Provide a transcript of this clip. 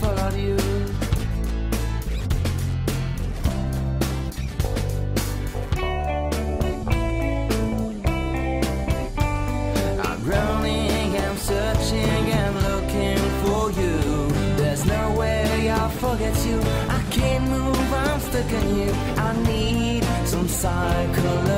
for you. I'm running, I'm searching, I'm looking for you. There's no way I'll forget you. I can't move, I'm stuck on you. I need some psychology.